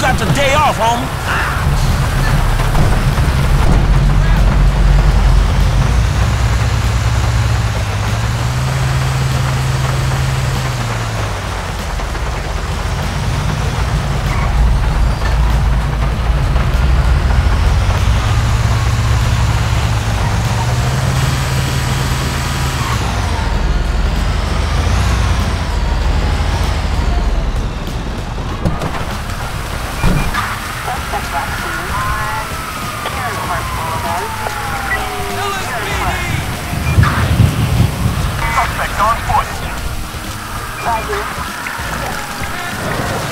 got the day off, homie. Suspect on foot. Roger.